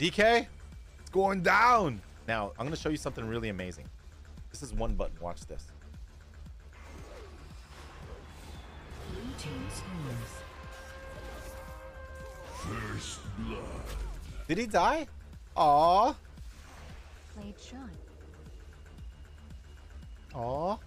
DK, it's going down. Now, I'm going to show you something really amazing. This is one button. Watch this. Blue team scores. First blood. Did he die? Aww. Played shot. Aww.